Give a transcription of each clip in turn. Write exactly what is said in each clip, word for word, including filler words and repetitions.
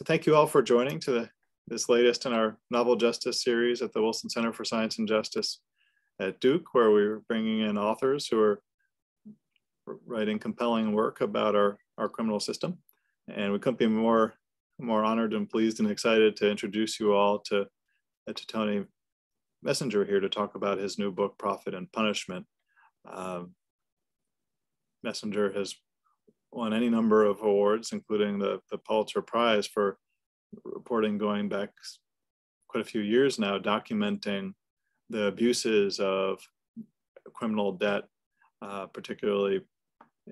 So thank you all for joining to the, this latest in our Novel Justice series at the Wilson Center for Science and Justice at Duke, where we're bringing in authors who are writing compelling work about our, our criminal system. And we couldn't be more, more honored and pleased and excited to introduce you all to, to Tony Messenger here to talk about his new book, Profit and Punishment. Um, Messenger has won any number of awards, including the, the Pulitzer Prize for reporting going back quite a few years now, documenting the abuses of criminal debt, uh, particularly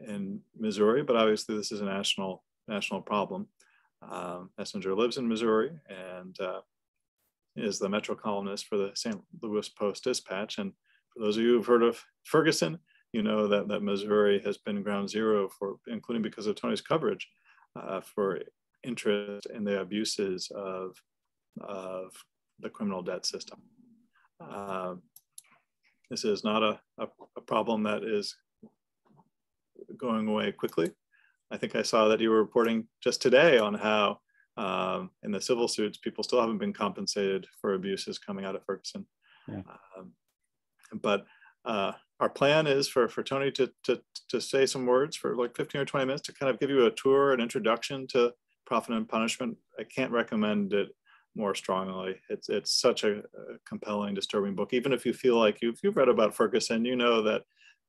in Missouri, but obviously this is a national national problem. Um, Messenger lives in Missouri and uh, is the Metro columnist for the Saint Louis Post-Dispatch. And for those of you who've heard of Ferguson, you know that, that Missouri has been ground zero for, including because of Tony's coverage, uh, for interest in the abuses of, of the criminal debt system. Uh, this is not a, a, a problem that is going away quickly. I think I saw that you were reporting just today on how um, in the civil suits, people still haven't been compensated for abuses coming out of Ferguson. Yeah. Um, but uh, our plan is for, for Tony to, to, to say some words for like fifteen or twenty minutes to kind of give you a tour, an introduction to Profit and Punishment. I can't recommend it more strongly. It's, it's such a, a compelling, disturbing book. Even if you feel like you, if you've read about Ferguson, you know that,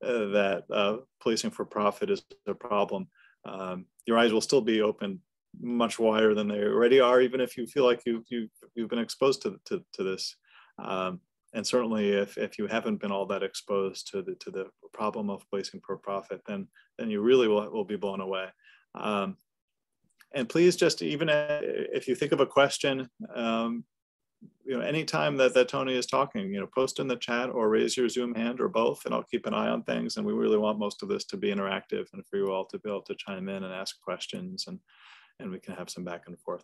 uh, that uh, policing for profit is a problem. Um, your eyes will still be open much wider than they already are, even if you feel like you, you, you've been exposed to, to, to this. Um, and certainly if, if you haven't been all that exposed to the, to the problem of policing for profit, then, then you really will, will be blown away. Um, and please just, even if you think of a question, um, you know, anytime that, that Tony is talking, you know, post in the chat or raise your Zoom hand or both, and I'll keep an eye on things. And we really want most of this to be interactive and for you all to be able to chime in and ask questions, and, and we can have some back and forth.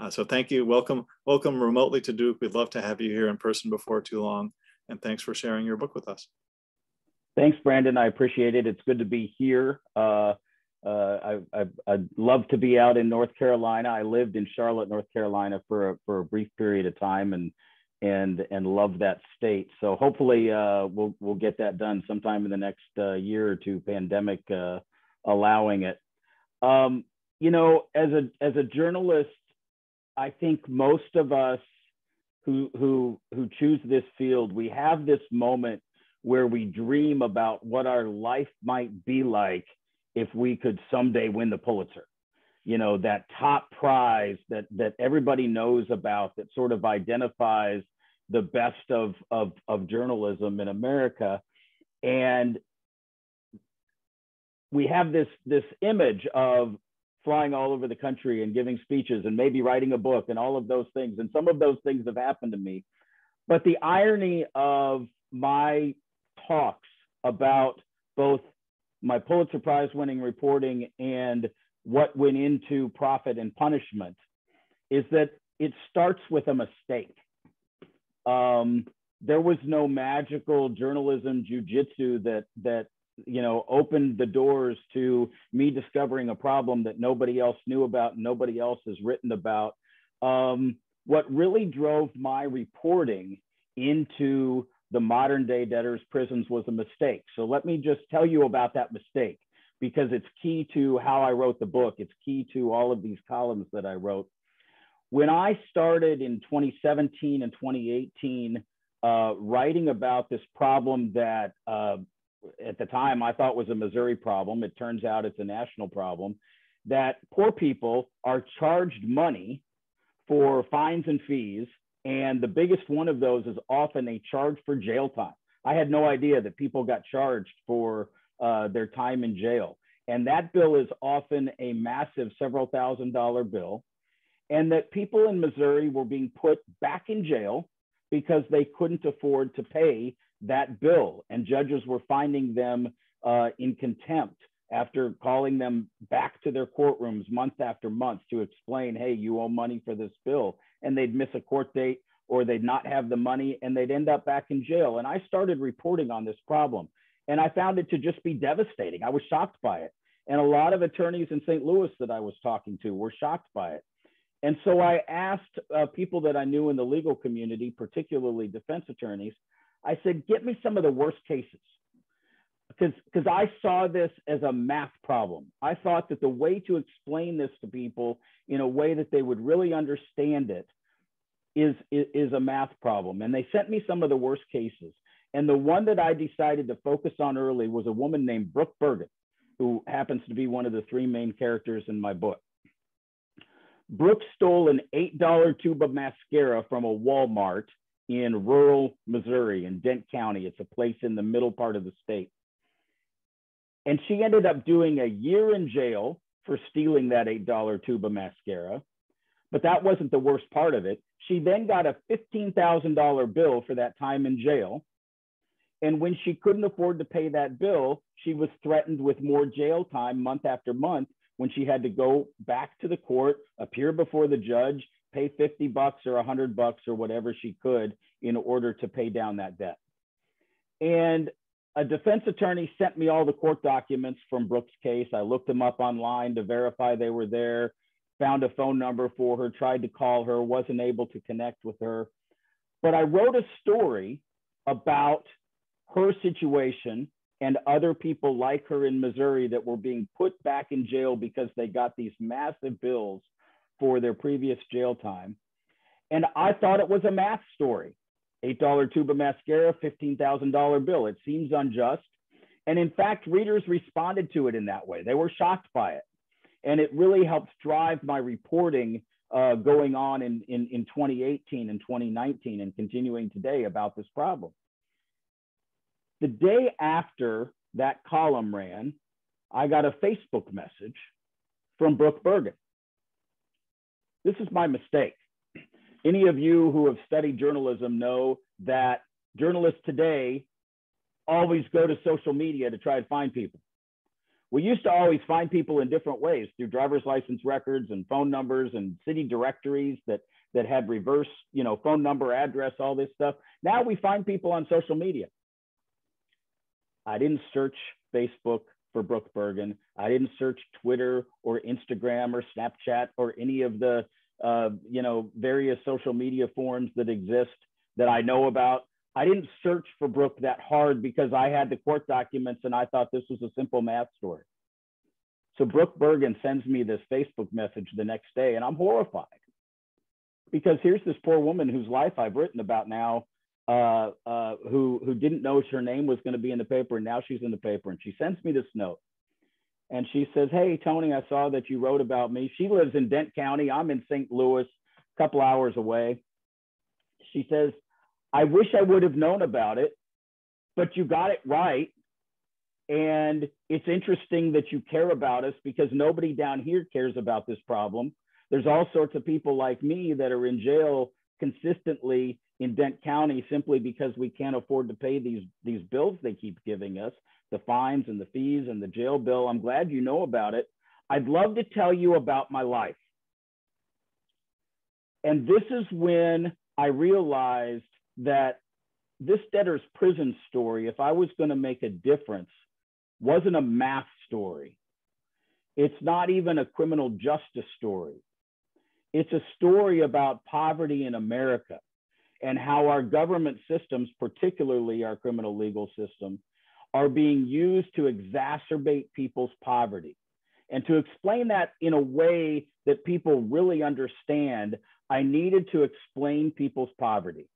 Uh, so thank you. Welcome, welcome remotely to Duke. We'd love to have you here in person before too long. And thanks for sharing your book with us. Thanks, Brandon. I appreciate it. It's good to be here. Uh, Uh, I, I, I'd love to be out in North Carolina. I lived in Charlotte, North Carolina for a, for a brief period of time and and and love that state. So hopefully uh, we'll, we'll get that done sometime in the next uh, year or two, pandemic uh, allowing it. Um, you know, as a, as a journalist, I think most of us who, who, who choose this field, we have this moment where we dream about what our life might be like if we could someday win the Pulitzer, you know, that top prize that, that everybody knows about, that sort of identifies the best of, of, of journalism in America. And we have this, this image of flying all over the country and giving speeches and maybe writing a book and all of those things. And some of those things have happened to me. But the irony of my talks about both my Pulitzer Prize winning reporting and what went into Profit and Punishment is that it starts with a mistake. Um, there was no magical journalism jujitsu that, that, you know, opened the doors to me discovering a problem that nobody else knew about, nobody else has written about. Um, what really drove my reporting into the modern day debtors' prisons was a mistake. So let me just tell you about that mistake, because it's key to how I wrote the book. It's key to all of these columns that I wrote. When I started in twenty seventeen and twenty eighteen, uh, writing about this problem that uh, at the time I thought was a Missouri problem, it turns out it's a national problem, that poor people are charged money for fines and fees. And the biggest one of those is often they charge for jail time. I had no idea that people got charged for uh, their time in jail. And that bill is often a massive several thousand dollar bill. And that people in Missouri were being put back in jail because they couldn't afford to pay that bill. And judges were finding them uh, in contempt after calling them back to their courtrooms month after month to explain, hey, you owe money for this bill. And they'd miss a court date or they'd not have the money and they'd end up back in jail. And I started reporting on this problem and I found it to just be devastating. I was shocked by it. And a lot of attorneys in Saint Louis that I was talking to were shocked by it. And so I asked uh, people that I knew in the legal community, particularly defense attorneys, I said, get me some of the worst cases. Because I saw this as a math problem. I thought that the way to explain this to people in a way that they would really understand it is, is, is a math problem. And they sent me some of the worst cases. And the one that I decided to focus on early was a woman named Brooke Bergen, who happens to be one of the three main characters in my book. Brooke stole an eight dollar tube of mascara from a Walmart in rural Missouri, in Dent County. It's a place in the middle part of the state. And she ended up doing a year in jail for stealing that eight dollar tube of mascara. But that wasn't the worst part of it. She then got a fifteen thousand dollar bill for that time in jail. And when she couldn't afford to pay that bill, she was threatened with more jail time month after month, when she had to go back to the court, appear before the judge, pay fifty bucks or a hundred bucks or whatever she could in order to pay down that debt. And a defense attorney sent me all the court documents from Brooke's case. I looked them up online to verify they were there, found a phone number for her, tried to call her, wasn't able to connect with her. But I wrote a story about her situation and other people like her in Missouri that were being put back in jail because they got these massive bills for their previous jail time. And I thought it was a math story. eight dollar tube of mascara, fifteen thousand dollar bill. It seems unjust. And in fact, readers responded to it in that way. They were shocked by it. And it really helped drive my reporting uh, going on in, in, in twenty eighteen and twenty nineteen and continuing today about this problem. The day after that column ran, I got a Facebook message from Brooke Bergen. This is my mistake. Any of you who have studied journalism know that journalists today always go to social media to try and find people. We used to always find people in different ways, through driver's license records and phone numbers and city directories that, that had reverse, you know, phone number, address, all this stuff. Now we find people on social media. I didn't search Facebook for Brooke Bergen. I didn't search Twitter or Instagram or Snapchat or any of the Uh, you know, various social media forums that exist that I know about. I didn't search for Brooke that hard because I had the court documents and I thought this was a simple math story. So Brooke Bergen sends me this Facebook message the next day, and I'm horrified because here's this poor woman whose life I've written about now, uh, uh, who, who didn't know her name was going to be in the paper, and now she's in the paper. And she sends me this note. And she says, hey, Tony, I saw that you wrote about me. She lives in Dent County. I'm in Saint Louis, a couple hours away. She says, I wish I would have known about it, but you got it right. And it's interesting that you care about us because nobody down here cares about this problem. There's all sorts of people like me that are in jail consistently in Dent County simply because we can't afford to pay these, these bills they keep giving us, the fines and the fees and the jail bill. I'm glad you know about it. I'd love to tell you about my life. And this is when I realized that this debtor's prison story, if I was going to make a difference, wasn't a math story. It's not even a criminal justice story. It's a story about poverty in America and how our government systems, particularly our criminal legal system, are being used to exacerbate people's poverty. And to explain that in a way that people really understand, I needed to explain people's poverty.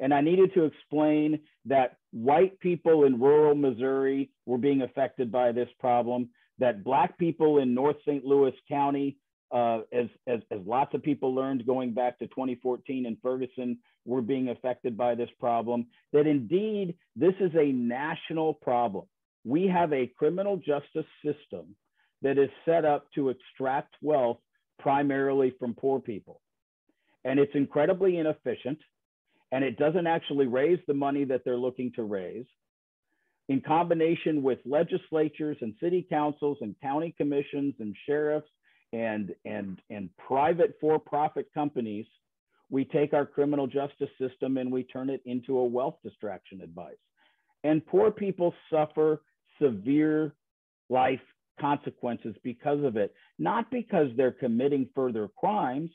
And I needed to explain that white people in rural Missouri were being affected by this problem, that Black people in North Saint Louis County, uh, as, as, as lots of people learned going back to twenty fourteen in Ferguson, were being affected by this problem, that indeed, this is a national problem. We have a criminal justice system that is set up to extract wealth primarily from poor people. And it's incredibly inefficient, and it doesn't actually raise the money that they're looking to raise. In combination with legislatures and city councils and county commissions and sheriffs and, and, and private for-profit companies, we take our criminal justice system and we turn it into a wealth distraction advice. And poor people suffer severe life consequences because of it, not because they're committing further crimes,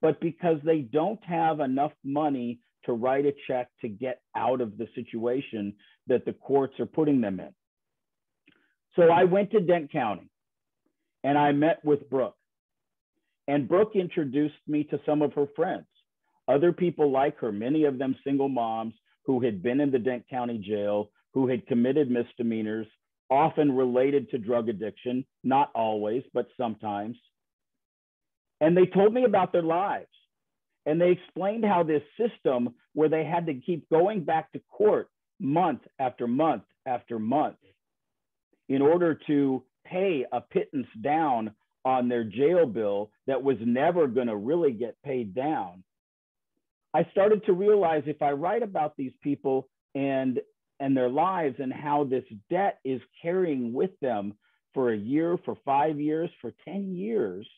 but because they don't have enough money to write a check to get out of the situation that the courts are putting them in. So I went to Dent County and I met with Brooke, and Brooke introduced me to some of her friends, other people like her, many of them single moms who had been in the Dent County jail, who had committed misdemeanors, often related to drug addiction, not always, but sometimes. And they told me about their lives. And they explained how this system where they had to keep going back to court month after month after month in order to pay a pittance down on their jail bill that was never going to really get paid down. I started to realize if I write about these people and and their lives and how this debt is carrying with them for a year, for five years, for ten years,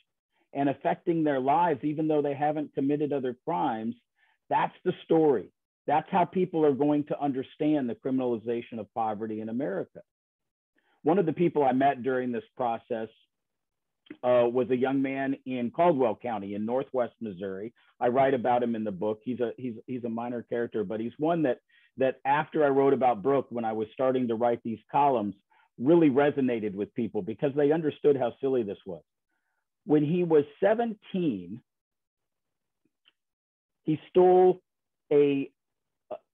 and affecting their lives, even though they haven't committed other crimes, that's the story. That's how people are going to understand the criminalization of poverty in America. One of the people I met during this process uh, was a young man in Caldwell County in Northwest Missouri. I write about him in the book. He's a, he's, he's a minor character, but he's one that that after I wrote about Brooke, when I was starting to write these columns, really resonated with people because they understood how silly this was. When he was seventeen, he stole a,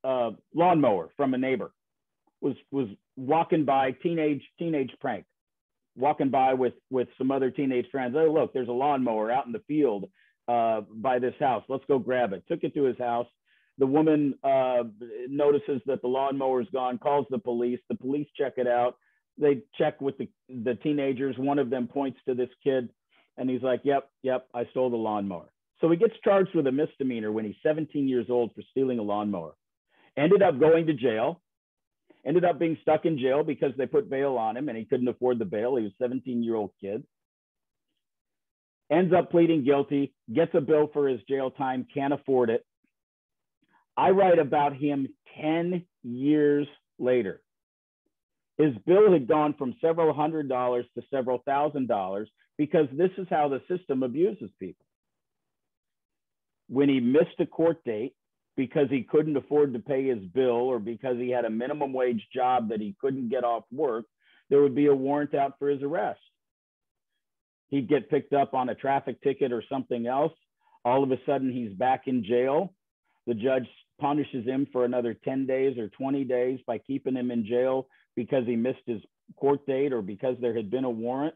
a lawnmower from a neighbor, was, was walking by, teenage, teenage prank, walking by with, with some other teenage friends. Oh, look, there's a lawnmower out in the field uh, by this house. Let's go grab it. Took it to his house. The woman uh, notices that the lawnmower's gone, calls the police. The police check it out. They check with the, the teenagers. One of them points to this kid, and he's like, yep, yep, I stole the lawnmower. So he gets charged with a misdemeanor when he's seventeen years old for stealing a lawnmower. Ended up going to jail. Ended up being stuck in jail because they put bail on him, and he couldn't afford the bail. He was a seventeen-year-old kid. Ends up pleading guilty, gets a bill for his jail time, can't afford it. I write about him ten years later. His bill had gone from several hundred dollars to several thousand dollars because this is how the system abuses people. When he missed a court date because he couldn't afford to pay his bill or because he had a minimum wage job that he couldn't get off work, there would be a warrant out for his arrest. He'd get picked up on a traffic ticket or something else. All of a sudden, he's back in jail. The judge punishes him for another ten days or twenty days by keeping him in jail because he missed his court date or because there had been a warrant.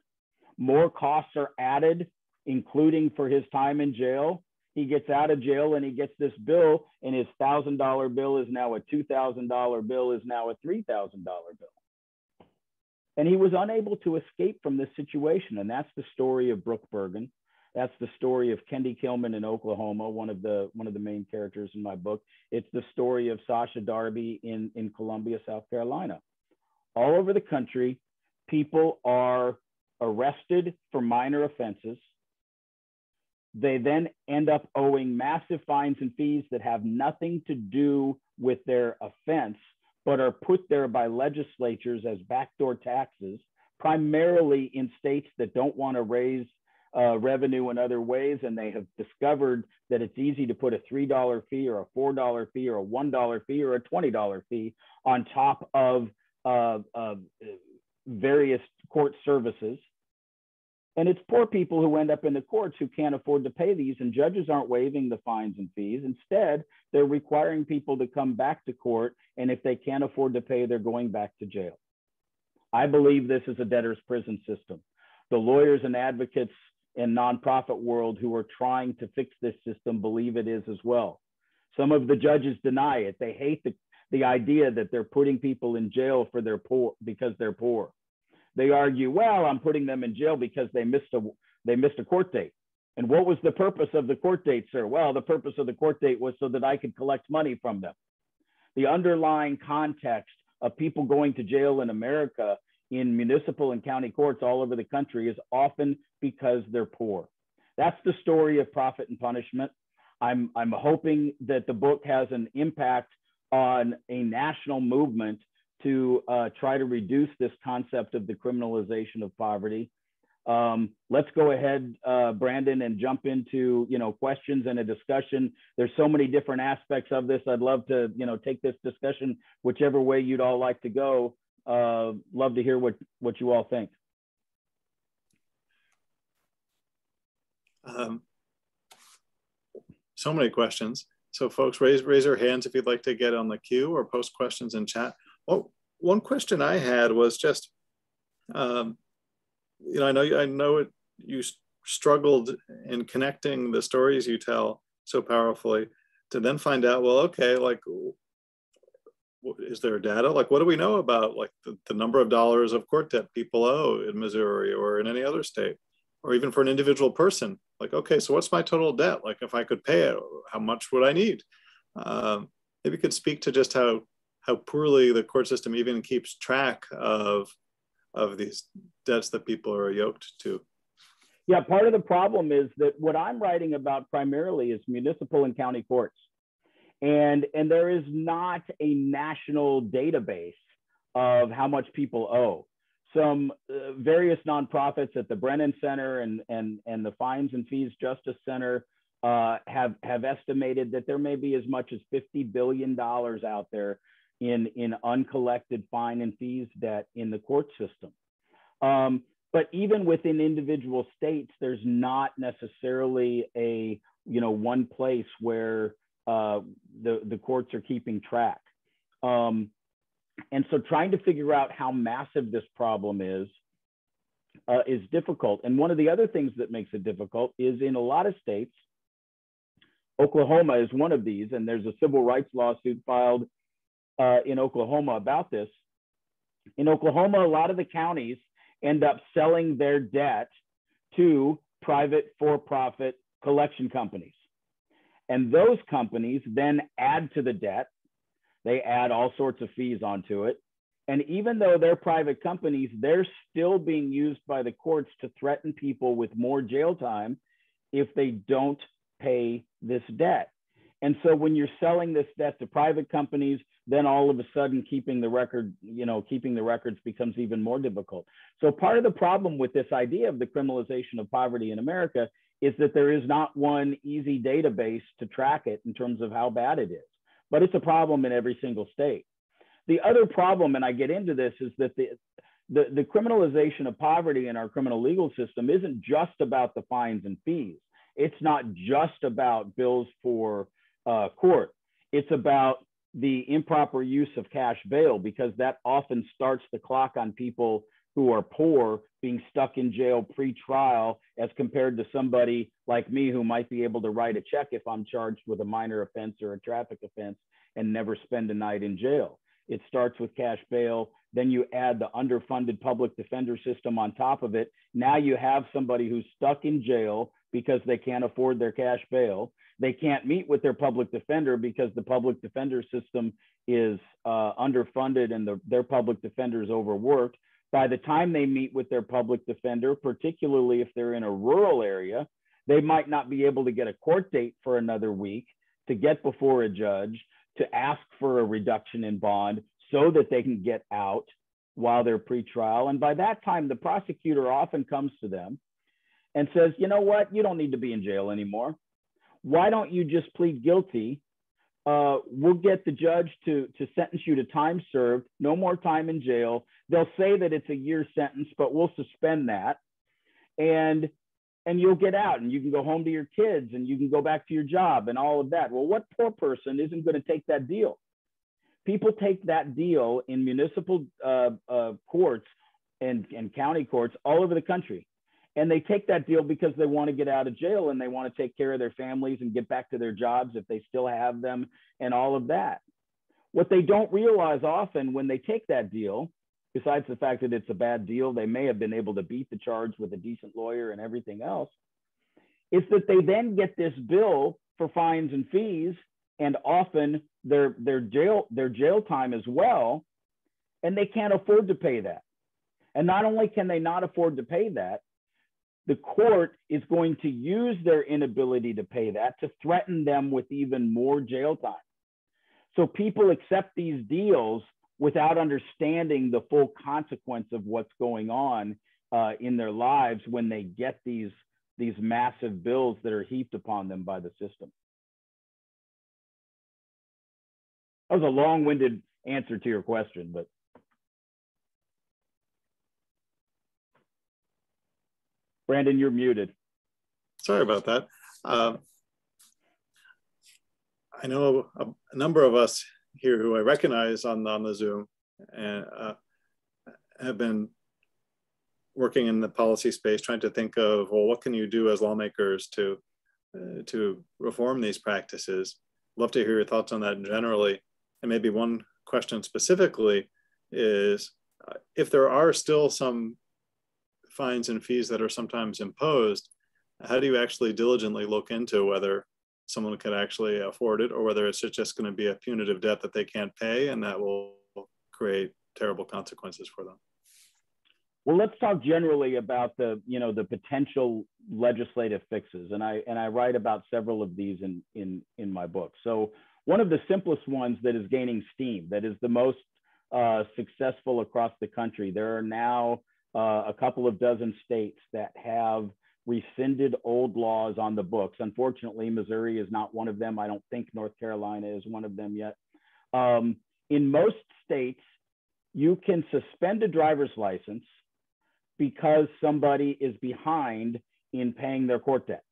More costs are added, including for his time in jail. He gets out of jail and he gets this bill, and his one thousand dollar bill is now a two thousand dollar bill, is now a three thousand dollar bill. And he was unable to escape from this situation. And that's the story of Brooke Bergen. That's the story of Kendi Kilman in Oklahoma, one of the one of the main characters in my book. It's the story of Sasha Darby in, in Columbia, South Carolina. All over the country, people are arrested for minor offenses. They then end up owing massive fines and fees that have nothing to do with their offense, but are put there by legislatures as backdoor taxes, primarily in states that don't want to raise Uh, revenue in other ways, and they have discovered that it's easy to put a three dollar fee or a four dollar fee or a one dollar fee or a twenty dollar fee on top of uh, uh, various court services. And it's poor people who end up in the courts who can't afford to pay these, and judges aren't waiving the fines and fees. Instead, they're requiring people to come back to court, and if they can't afford to pay, they're going back to jail. I believe this is a debtor's prison system. The lawyers and advocates and nonprofit world who are trying to fix this system believe it is as well. Some of the judges deny it. They hate the, the idea that they're putting people in jail for their poor because they're poor. They argue, well, I'm putting them in jail because they missed a they missed a court date. And what was the purpose of the court date, sir? Well, the purpose of the court date was so that I could collect money from them. The underlying context of people going to jail in America in municipal and county courts all over the country is often because they're poor. That's the story of Profit and Punishment. I'm, I'm hoping that the book has an impact on a national movement to uh, try to reduce this concept of the criminalization of poverty. Um, let's go ahead, uh, Brandon, and jump into, you know, questions and a discussion. There's so many different aspects of this. I'd love to, you know, take this discussion whichever way you'd all like to go. Uh, love to hear what, what you all think. Um, so many questions. So folks, raise, raise your hands if you'd like to get on the queue or post questions in chat. Oh, one question I had was just, um, you know, I know, I know it, you struggled in connecting the stories you tell so powerfully to then find out, well, okay, like, is there data? Like, what do we know about like the, the number of dollars of court debt people owe in Missouri or in any other state, or even for an individual person? Like, okay, so what's my total debt? Like, if I could pay it, how much would I need? Um, maybe you could speak to just how, how poorly the court system even keeps track of, of these debts that people are yoked to. Yeah, part of the problem is that what I'm writing about primarily is municipal and county courts. And, and there is not a national database of how much people owe. Some uh, various nonprofits at the Brennan Center and, and, and the Fines and Fees Justice Center uh, have, have estimated that there may be as much as fifty billion dollars out there in, in uncollected fine and fees debt in the court system. Um, but even within individual states, there's not necessarily a, you know, one place where uh, the, the courts are keeping track. Um, And so trying to figure out how massive this problem is, uh, is difficult. And one of the other things that makes it difficult is in a lot of states, Oklahoma is one of these, and there's a civil rights lawsuit filed uh, in Oklahoma about this. In Oklahoma, a lot of the counties end up selling their debt to private for-profit collection companies. And those companies then add to the debt. They add all sorts of fees onto it. And even though they're private companies, they're still being used by the courts to threaten people with more jail time if they don't pay this debt. And so when you're selling this debt to private companies, then all of a sudden keeping the record, you know, keeping the records becomes even more difficult. So part of the problem with this idea of the criminalization of poverty in America is that there is not one easy database to track it in terms of how bad it is. But it's a problem in every single state. The other problem, and I get into this, is that the, the, the criminalization of poverty in our criminal legal system isn't just about the fines and fees. It's not just about bills for uh, court. It's about the improper use of cash bail, because that often starts the clock on people who are poor being stuck in jail pre-trial as compared to somebody like me who might be able to write a check if I'm charged with a minor offense or a traffic offense and never spend a night in jail. It starts with cash bail, then you add the underfunded public defender system on top of it. Now you have somebody who's stuck in jail because they can't afford their cash bail. They can't meet with their public defender because the public defender system is uh, underfunded and the, their public defender is overworked. By the time they meet with their public defender, particularly if they're in a rural area, they might not be able to get a court date for another week, to get before a judge, to ask for a reduction in bond so that they can get out while they're pretrial. And by that time, the prosecutor often comes to them and says, you know what, you don't need to be in jail anymore. Why don't you just plead guilty? Uh, we'll get the judge to, to sentence you to time served, no more time in jail. They'll say that it's a year sentence, but we'll suspend that. And, and you'll get out and you can go home to your kids and you can go back to your job and all of that. Well, what poor person isn't going to take that deal? People take that deal in municipal uh, uh, courts and, and county courts all over the country. And they take that deal because they want to get out of jail and they want to take care of their families and get back to their jobs if they still have them and all of that. What they don't realize often when they take that deal, besides the fact that it's a bad deal, they may have been able to beat the charge with a decent lawyer and everything else, is that they then get this bill for fines and fees and often their, their, jail, their jail time as well, and they can't afford to pay that. And not only can they not afford to pay that, the court is going to use their inability to pay that to threaten them with even more jail time. So people accept these deals without understanding the full consequence of what's going on uh, in their lives when they get these, these massive bills that are heaped upon them by the system. That was a long-winded answer to your question, but. Brandon, you're muted. Sorry about that. Uh, I know a, a number of us here who I recognize on, on the Zoom and uh, have been working in the policy space, trying to think of, well, what can you do as lawmakers to, uh, to reform these practices? Love to hear your thoughts on that generally. And maybe one question specifically is, uh, if there are still some fines and fees that are sometimes imposed, how do you actually diligently look into whether someone could actually afford it or whether it's just going to be a punitive debt that they can't pay and that will create terrible consequences for them? Well, let's talk generally about the, you know, the potential legislative fixes. And I, and I write about several of these in, in, in my book. So one of the simplest ones that is gaining steam, that is the most uh, successful across the country. There are now uh, a couple of dozen states that have rescinded old laws on the books. Unfortunately, Missouri is not one of them. I don't think North Carolina is one of them yet. Um, in most states, you can suspend a driver's license because somebody is behind in paying their court debt.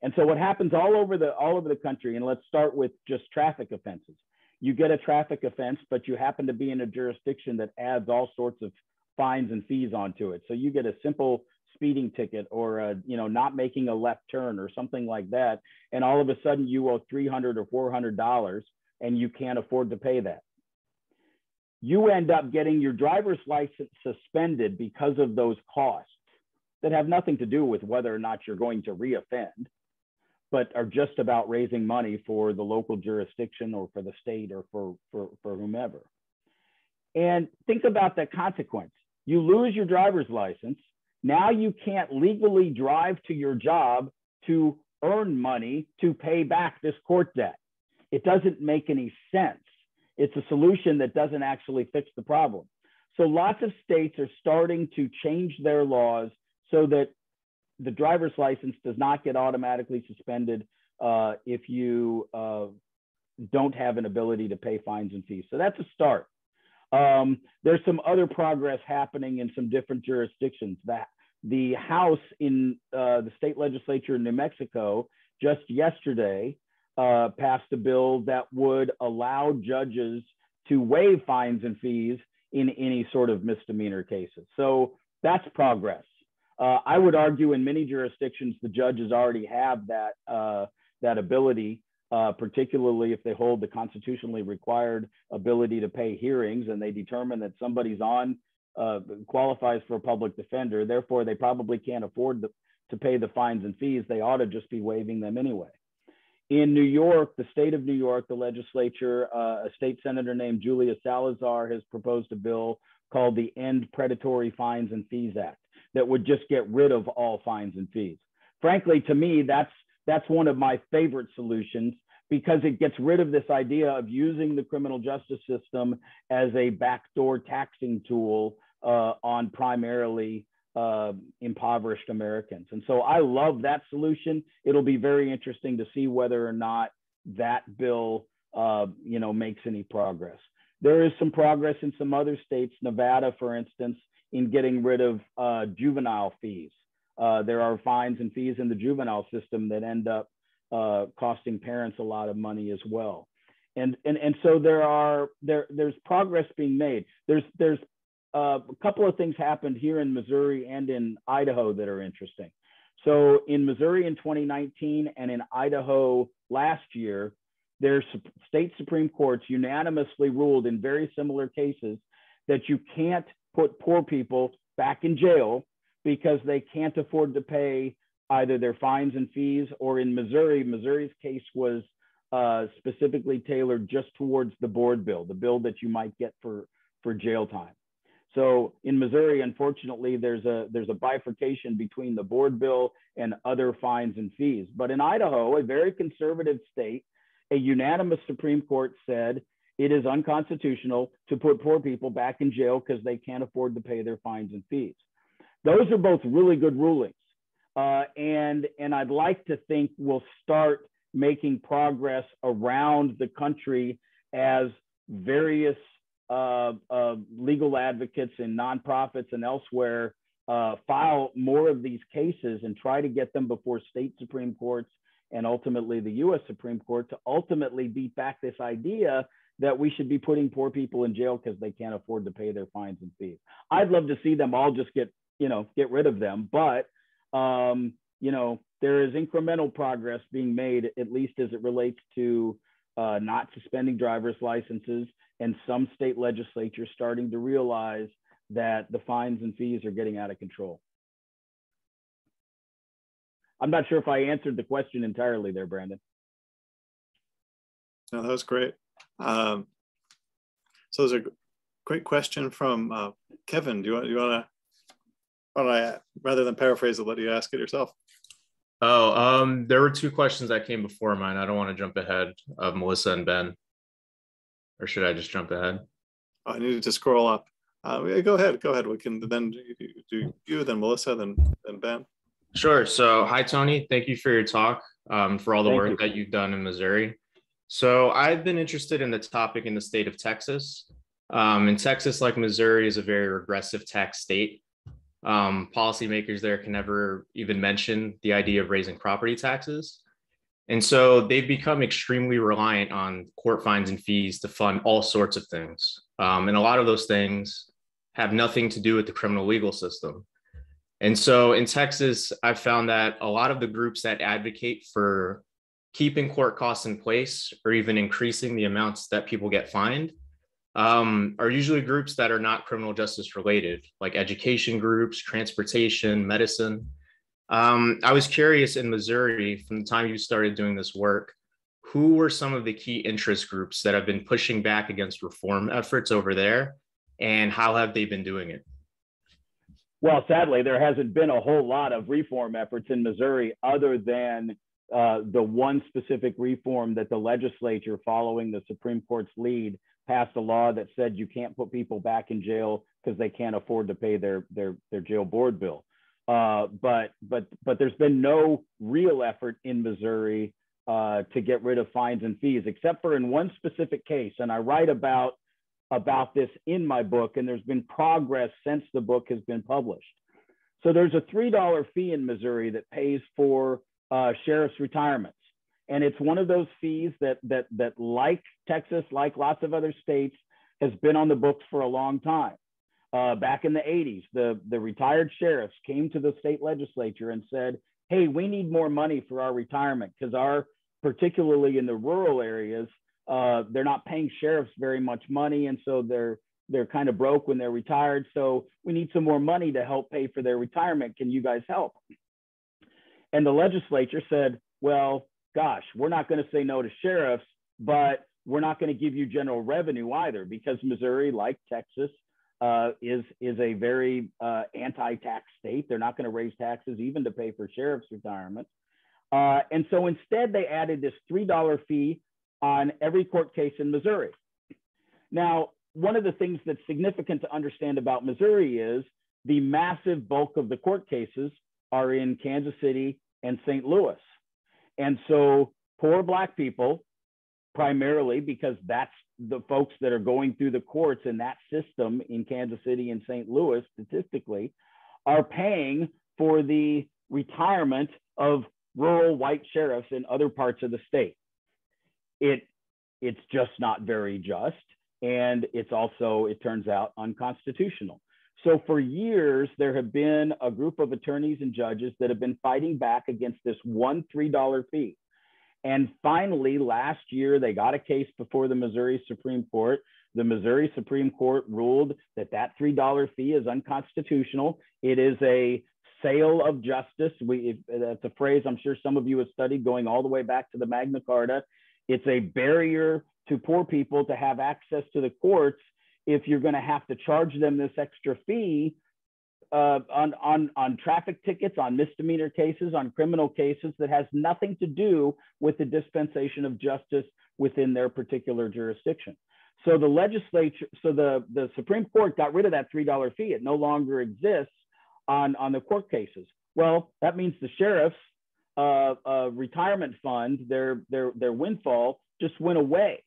And so what happens all over the all over the country, and let's start with just traffic offenses. You get a traffic offense, but you happen to be in a jurisdiction that adds all sorts of fines and fees onto it. So you get a simple speeding ticket or a, you know, not making a left turn or something like that. And all of a sudden you owe three hundred or four hundred dollars and you can't afford to pay that. You end up getting your driver's license suspended because of those costs that have nothing to do with whether or not you're going to reoffend, but are just about raising money for the local jurisdiction or for the state or for, for, for whomever. And think about the consequence. You lose your driver's license. Now you can't legally drive to your job to earn money to pay back this court debt. It doesn't make any sense. It's a solution that doesn't actually fix the problem. So lots of states are starting to change their laws so that the driver's license does not get automatically suspended uh, if you uh, don't have an ability to pay fines and fees. So that's a start. Um, there's some other progress happening in some different jurisdictions. That the House in uh, the state legislature in New Mexico just yesterday Uh, passed a bill that would allow judges to waive fines and fees in any sort of misdemeanor cases. So that's progress. Uh, I would argue in many jurisdictions, the judges already have that, uh, that ability, uh, particularly if they hold the constitutionally required ability to pay hearings and they determine that somebody's on, uh, qualifies for a public defender, therefore they probably can't afford the, to pay the fines and fees. They ought to just be waiving them anyway. In New York, the state of New York, the legislature, uh, a state senator named Julia Salazar has proposed a bill called the End Predatory Fines and Fees Act that would just get rid of all fines and fees. Frankly, to me, that's, that's one of my favorite solutions because it gets rid of this idea of using the criminal justice system as a backdoor taxing tool uh, on primarily Uh, impoverished Americans. And so I love that solution. It'll be very interesting to see whether or not that bill, uh, you know, makes any progress. There is some progress in some other states, Nevada, for instance, in getting rid of uh, juvenile fees. Uh, there are fines and fees in the juvenile system that end up uh, costing parents a lot of money as well. And, and, and so there are, there, there's progress being made. There's, there's Uh, a couple of things happened here in Missouri and in Idaho that are interesting. So in Missouri in twenty nineteen and in Idaho last year, their state Supreme Courts unanimously ruled in very similar cases that you can't put poor people back in jail because they can't afford to pay either their fines and fees or in Missouri, Missouri's case was uh, specifically tailored just towards the board bill, the bill that you might get for, for jail time. So in Missouri, unfortunately, there's a, there's a bifurcation between the board bill and other fines and fees. But in Idaho, a very conservative state, a unanimous Supreme Court said it is unconstitutional to put poor people back in jail because they can't afford to pay their fines and fees. Those are both really good rulings. Uh, and, and I'd like to think we'll start making progress around the country as various uh, uh, legal advocates and nonprofits and elsewhere uh, file more of these cases and try to get them before state Supreme Courts and ultimately the U S Supreme Court to ultimately beat back this idea that we should be putting poor people in jail because they can't afford to pay their fines and fees. I'd love to see them all just get, you know, get rid of them, but um, you know, there is incremental progress being made, at least as it relates to uh, not suspending driver's licenses, and some state legislatures starting to realize that the fines and fees are getting out of control. I'm not sure if I answered the question entirely there, Brandon. No, that was great. Um, so there's a great question from uh, Kevin. Do you want, do you want to, I, rather than paraphrase it, let you ask it yourself? Oh, um, there were two questions that came before mine. I don't want to jump ahead of Melissa and Ben. Or should I just jump ahead? I needed to scroll up. Uh, go ahead, go ahead. We can then do you, then Melissa, then, then Ben. Sure. So, hi, Tony. Thank you for your talk, um, for all the work that you've done in Missouri. So I've been interested in the topic in the state of Texas. Um, and Texas, like Missouri, is a very regressive tax state. Um, policymakers there can never even mention the idea of raising property taxes. And so they've become extremely reliant on court fines and fees to fund all sorts of things. Um, and a lot of those things have nothing to do with the criminal legal system. And so in Texas, I've found that a lot of the groups that advocate for keeping court costs in place or even increasing the amounts that people get fined um, are usually groups that are not criminal justice related, like education groups, transportation, medicine. Um, I was curious in Missouri, from the time you started doing this work, who were some of the key interest groups that have been pushing back against reform efforts over there, and how have they been doing it? Well, sadly, there hasn't been a whole lot of reform efforts in Missouri other than uh, the one specific reform that the legislature, following the Supreme Court's lead, passed a law that said you can't put people back in jail because they can't afford to pay their, their, their jail board bill. Uh, but, but, but there's been no real effort in Missouri uh, to get rid of fines and fees, except for in one specific case. And I write about about this in my book, and there's been progress since the book has been published. So there's a three dollar fee in Missouri that pays for uh, sheriff's retirements. And it's one of those fees that, that, that, like Texas, like lots of other states, has been on the books for a long time. Uh, back in the eighties, the, the retired sheriffs came to the state legislature and said, hey, we need more money for our retirement, because our, particularly in the rural areas, Uh, they're not paying sheriffs very much money, and so they're they're kind of broke when they're retired. So we need some more money to help pay for their retirement. Can you guys help? And the legislature said, well, gosh, we're not going to say no to sheriffs, but we're not going to give you general revenue either, because Missouri, like Texas, uh, is is a very uh, anti-tax state. They're not going to raise taxes even to pay for sheriff's retirement. Uh, and so instead, they added this three dollar fee on every court case in Missouri. Now, one of the things that's significant to understand about Missouri is the massive bulk of the court cases are in Kansas City and Saint Louis. And so poor Black people, primarily because that's the folks that are going through the courts in that system in Kansas City and Saint Louis, statistically, are paying for the retirement of rural white sheriffs in other parts of the state. It, it's just not very just, and it's also, it turns out, unconstitutional. So for years, there have been a group of attorneys and judges that have been fighting back against this one three dollar fee. And finally, last year, they got a case before the Missouri Supreme Court. The Missouri Supreme Court ruled that that three dollar fee is unconstitutional. It is a sale of justice. We, that's a phrase I'm sure some of you have studied, going all the way back to the Magna Carta. It's a barrier to poor people to have access to the courts if you're going to have to charge them this extra fee uh, on, on, on traffic tickets, on misdemeanor cases, on criminal cases that has nothing to do with the dispensation of justice within their particular jurisdiction. So the legislature, so the, the Supreme Court got rid of that three dollar fee. It no longer exists on, on the court cases. Well, that means the sheriff's uh, uh, retirement fund, their, their, their windfall, just went away.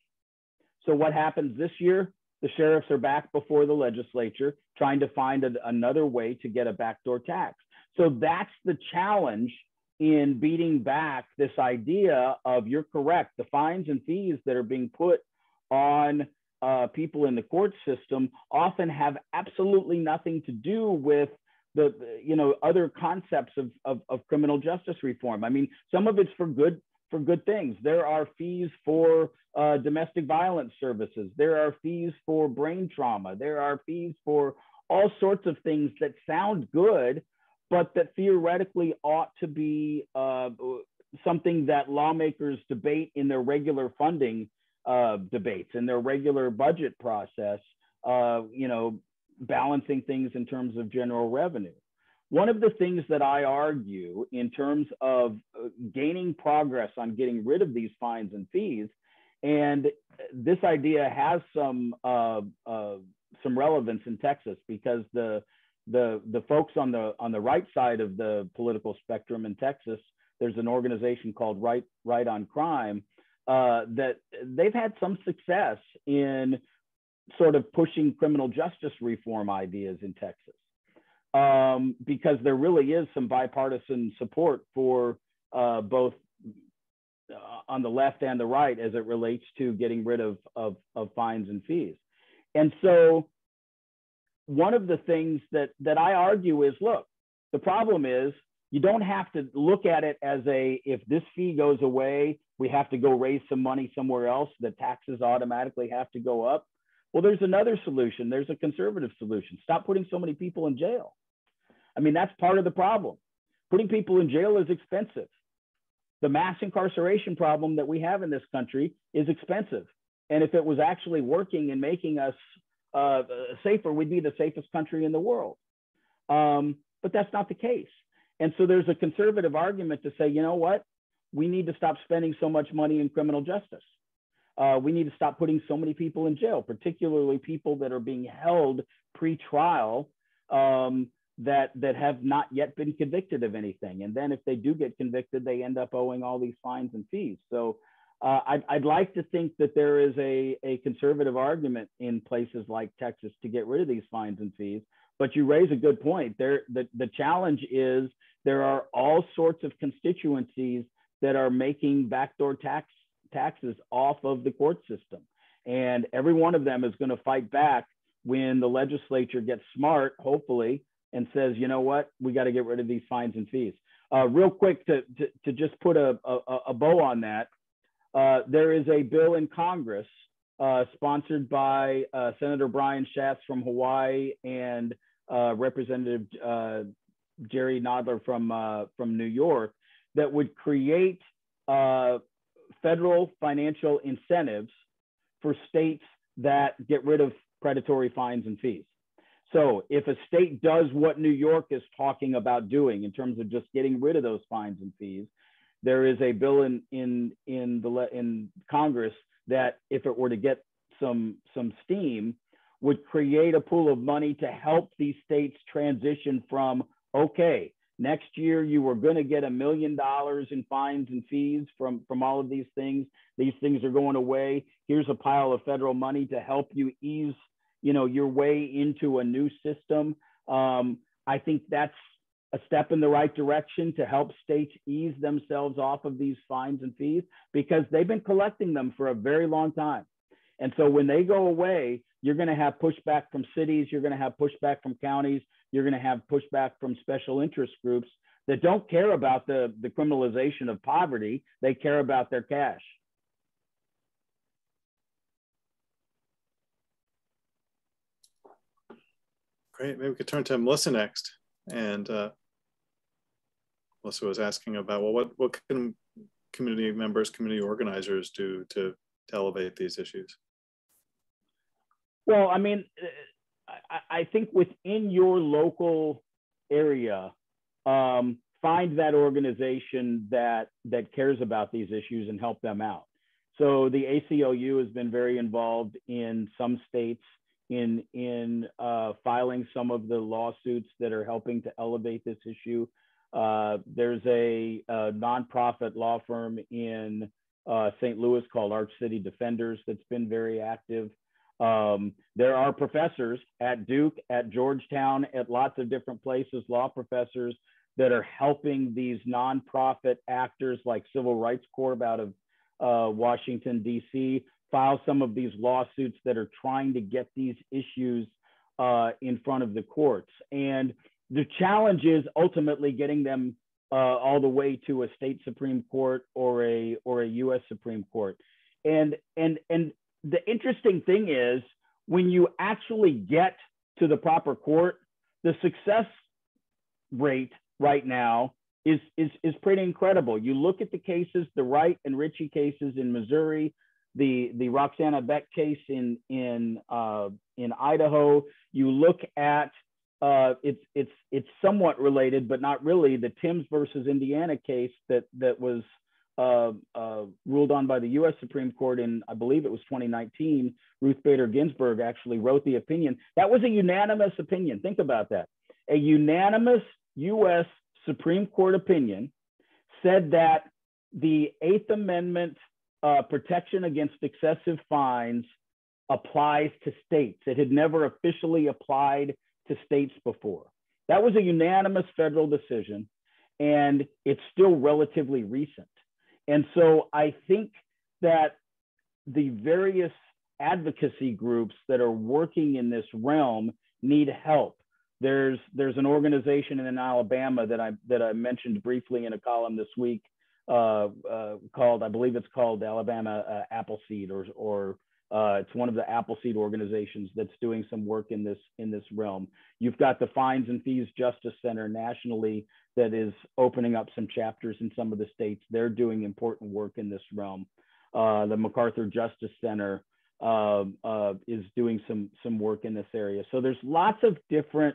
So what happens this year? The sheriffs are back before the legislature trying to find a, another way to get a backdoor tax. So that's the challenge in beating back this idea of, you're correct, the fines and fees that are being put on uh, people in the court system often have absolutely nothing to do with the, you know, other concepts of, of, of criminal justice reform. I mean, some of it's for good for good things. There are fees for uh, domestic violence services. There are fees for brain trauma. There are fees for all sorts of things that sound good, but that theoretically ought to be uh, something that lawmakers debate in their regular funding uh, debates, in their regular budget process, uh, you know, balancing things in terms of general revenue. One of the things that I argue in terms of gaining progress on getting rid of these fines and fees, and this idea has some uh, uh, some relevance in Texas, because the the the folks on the on the right side of the political spectrum in Texas, there's an organization called Right Right on Crime uh, that they've had some success in sort of pushing criminal justice reform ideas in Texas. Um, because there really is some bipartisan support for uh, both uh, on the left and the right as it relates to getting rid of, of, of fines and fees. And so one of the things that, that I argue is, look, the problem is you don't have to look at it as a, if this fee goes away, we have to go raise some money somewhere else, the taxes automatically have to go up. Well, there's another solution. There's a conservative solution. Stop putting so many people in jail. I mean, that's part of the problem. Putting people in jail is expensive. The mass incarceration problem that we have in this country is expensive. And if it was actually working and making us uh, safer, we'd be the safest country in the world. Um, but that's not the case. And so there's a conservative argument to say, you know what? We need to stop spending so much money in criminal justice. Uh, we need to stop putting so many people in jail, particularly people that are being held pre-trial um, that, that have not yet been convicted of anything. And then if they do get convicted, they end up owing all these fines and fees. So uh, I'd, I'd like to think that there is a, a conservative argument in places like Texas to get rid of these fines and fees. But you raise a good point. There, the, the challenge is there are all sorts of constituencies that are making backdoor tax taxes off of the court system, and every one of them is going to fight back when the legislature gets smart, hopefully, and says, you know what, we got to get rid of these fines and fees. Uh, real quick to, to, to just put a, a, a bow on that, uh, there is a bill in Congress uh, sponsored by uh, Senator Brian Schatz from Hawaii and uh, Representative uh, Jerry Nadler from, uh, from New York that would create uh, federal financial incentives for states that get rid of predatory fines and fees. So if a state does what New York is talking about doing in terms of just getting rid of those fines and fees, there is a bill in, in, in, the, in Congress that, if it were to get some, some steam, would create a pool of money to help these states transition from, okay, next year, you were going to get a million dollars in fines and fees from, from all of these things. These things are going away. Here's a pile of federal money to help you ease, you know, your way into a new system. Um, I think that's a step in the right direction to help states ease themselves off of these fines and fees, because they've been collecting them for a very long time. And so when they go away, you're going to have pushback from cities, you're going to have pushback from counties, you're going to have pushback from special interest groups that don't care about the, the criminalization of poverty. They care about their cash. Great. Maybe we could turn to Melissa next. And uh, Melissa was asking about, well, what, what can community members, community organizers do to, to elevate these issues? Well, I mean, I, I think within your local area, um, find that organization that, that cares about these issues and help them out. So the A C L U has been very involved in some states in in uh, filing some of the lawsuits that are helping to elevate this issue. Uh, there's a, a nonprofit law firm in uh, Saint Louis called Arch City Defenders that's been very active. Um, there are professors at Duke, at Georgetown, at lots of different places, law professors that are helping these nonprofit actors like Civil Rights Corps out of uh, Washington, D C, file some of these lawsuits that are trying to get these issues uh, in front of the courts. And the challenge is ultimately getting them uh, all the way to a state Supreme Court or a or a U S Supreme Court. And and and the interesting thing is, when you actually get to the proper court, the success rate right now is is is pretty incredible. You look at the cases, the Wright and Ritchie cases in Missouri, the the Roxanna Beck case in in uh, in Idaho. You look at uh, it's it's it's somewhat related, but not really, the Timms versus Indiana case that that was uh, uh, ruled on by the U S Supreme Court in, I believe it was twenty nineteen. Ruth Bader Ginsburg actually wrote the opinion. That was a unanimous opinion. Think about that. A unanimous U S Supreme Court opinion said that the Eighth Amendment uh, protection against excessive fines applies to states. It had never officially applied to states before. That was a unanimous federal decision, and it's still relatively recent. And so I think that the various advocacy groups that are working in this realm need help. There's there's an organization in Alabama that I that I mentioned briefly in a column this week uh, uh, called, I believe it's called Alabama uh, Appleseed, or or uh, it's one of the Appleseed organizations that's doing some work in this in this realm. You've got the Fines and Fees Justice Center nationally that is opening up some chapters in some of the states. They're doing important work in this realm. Uh, the MacArthur Justice Center uh, uh, is doing some some work in this area. So there's lots of different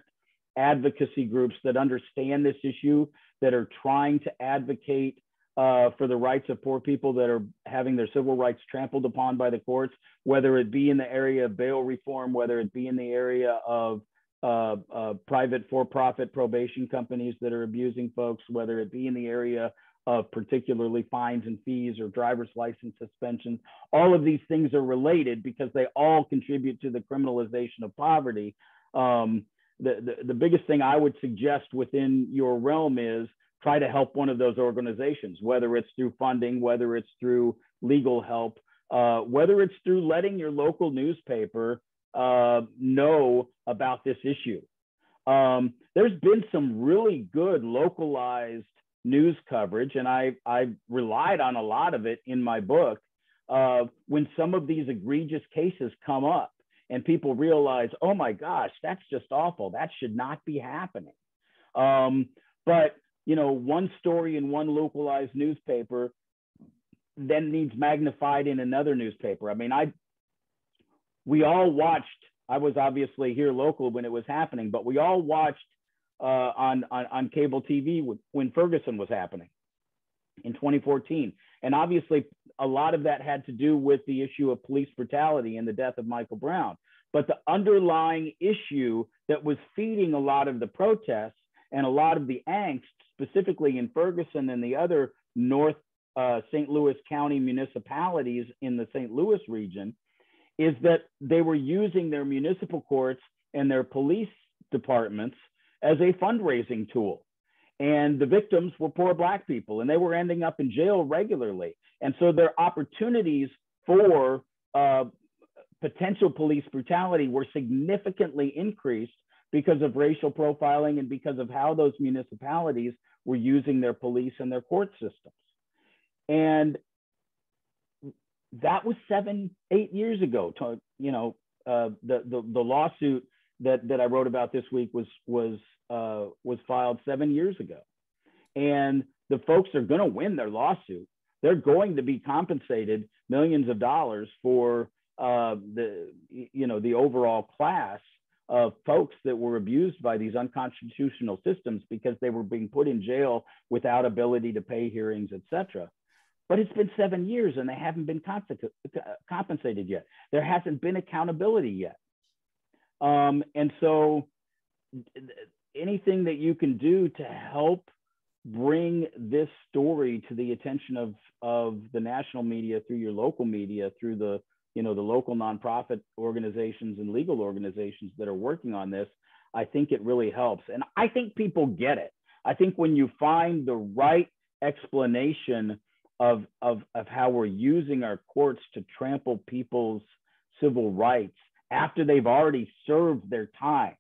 advocacy groups that understand this issue, that are trying to advocate uh, for the rights of poor people that are having their civil rights trampled upon by the courts, whether it be in the area of bail reform, whether it be in the area of uh, uh, private for-profit probation companies that are abusing folks, whether it be in the area of particularly fines and fees or driver's license suspensions. All of these things are related because they all contribute to the criminalization of poverty. Um, The, the, the biggest thing I would suggest within your realm is try to help one of those organizations, whether it's through funding, whether it's through legal help, uh, whether it's through letting your local newspaper uh, know about this issue. Um, there's been some really good localized news coverage, and I, I relied on a lot of it in my book uh, when some of these egregious cases come up. And people realize, oh my gosh, that's just awful. That should not be happening. Um, but, you know, one story in one localized newspaper then needs magnified in another newspaper. I mean, I we all watched, I was obviously here local when it was happening, but we all watched uh, on, on, on cable T V when Ferguson was happening in twenty fourteen. And obviously, a lot of that had to do with the issue of police brutality and the death of Michael Brown. But the underlying issue that was feeding a lot of the protests and a lot of the angst, specifically in Ferguson and the other North uh, Saint Louis County municipalities in the Saint Louis region, is that they were using their municipal courts and their police departments as a fundraising tool. And the victims were poor Black people, and they were ending up in jail regularly. And so their opportunities for uh, potential police brutality were significantly increased because of racial profiling and because of how those municipalities were using their police and their court systems. And that was seven, eight years ago. You know, uh, the, the, the lawsuit that, that I wrote about this week was, was Uh, was filed seven years ago. And the folks are going to win their lawsuit. They're going to be compensated millions of dollars for uh, the, you know, the overall class of folks that were abused by these unconstitutional systems because they were being put in jail without ability to pay hearings, et cetera. But it's been seven years and they haven't been compensated yet. There hasn't been accountability yet. Um, and so anything that you can do to help bring this story to the attention of, of the national media through your local media, through the, you know, the local nonprofit organizations and legal organizations that are working on this, I think it really helps. And I think people get it. I think when you find the right explanation of, of, of how we're using our courts to trample people's civil rights after they've already served their time,